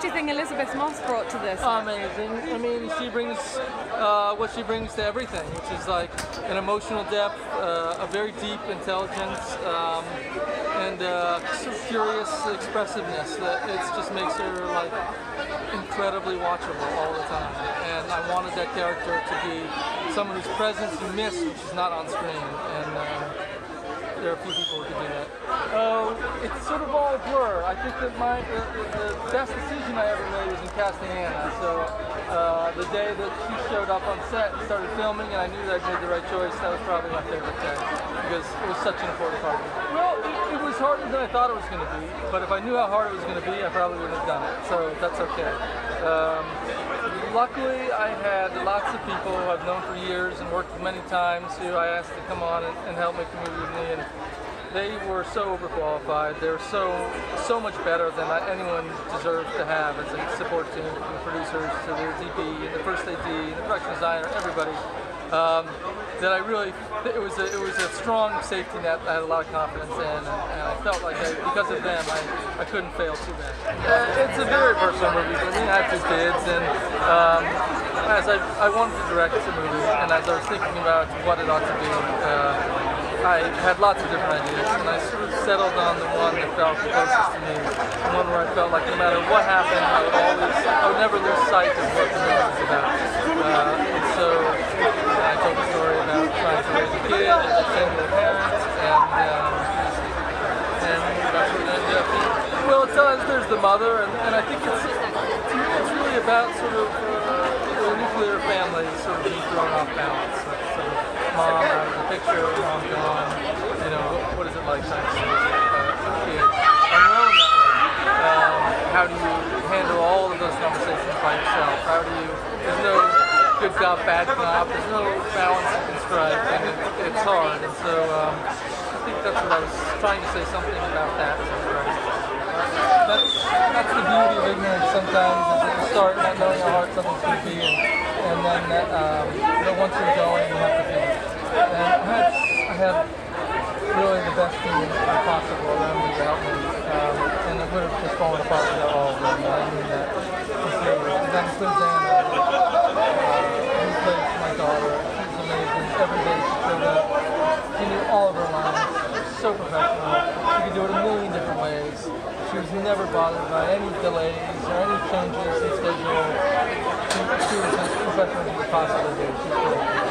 What do you think Elizabeth Moss brought to this? Amazing. I mean, she brings what she brings to everything, which is like an emotional depth, a very deep intelligence, and curious expressiveness that it just makes her like incredibly watchable all the time. And I wanted that character to be someone whose presence you miss, which is not on screen. And there are a few people who can do that. It's sort of all a blur. I think that the best decision I ever made was in casting Anna. So the day that she showed up on set and started filming, and I knew that I'd made the right choice, that was probably my favorite day because it was such an important part of it. Well, it was harder than I thought it was going to be, but if I knew how hard it was going to be, I probably wouldn't have done it. So that's okay. Luckily, I had lots of people who I've known for years and worked with many times who I asked to come on and help make the movie with me, and they were so overqualified. They were so much better than anyone deserves to have as a support team, from the producers to their DP, and the first AD, the production designer, everybody. That I really, it was a strong safety net I had a lot of confidence in, and I felt like because of them I couldn't fail too bad. It's a very personal movie for me. I have two kids, and as I wanted to direct the movie, and as I was thinking about what it ought to be, I had lots of different ideas, and I sort of settled on the one that felt closest to me, the one where I felt like no matter what happened, I would never lose sight of what the movie was about. I told the story about trying to raise a kid and defend their parents, and that's what it ended up being. Well, it tells there's the mother, and I think it's really about sort of the nuclear family sort of being thrown off balance. So mom out of the picture, mom gone, you know, what is it like trying to raise a kid? And how do you handle all of those conversations by yourself? How do you, there's no good cop, bad cop, there's no balance you can strike, and it's hard, and so I think that's what I was trying to say, something about that. That's the beauty of ignorance sometimes, is at the start not knowing how hard something's going to be, and then that, once you're going, you have to do it. And I had really the best team possible around me to help me, and it would have just fallen apart without all of them, and I knew that. And that includes Anna. Who plays my daughter. She's amazing. Every day she showed up. She knew all of her lines. She's so professional. She could do it a million different ways. She was never bothered by any delays or any changes in schedule. She was as professional as she could possibly do. She's great.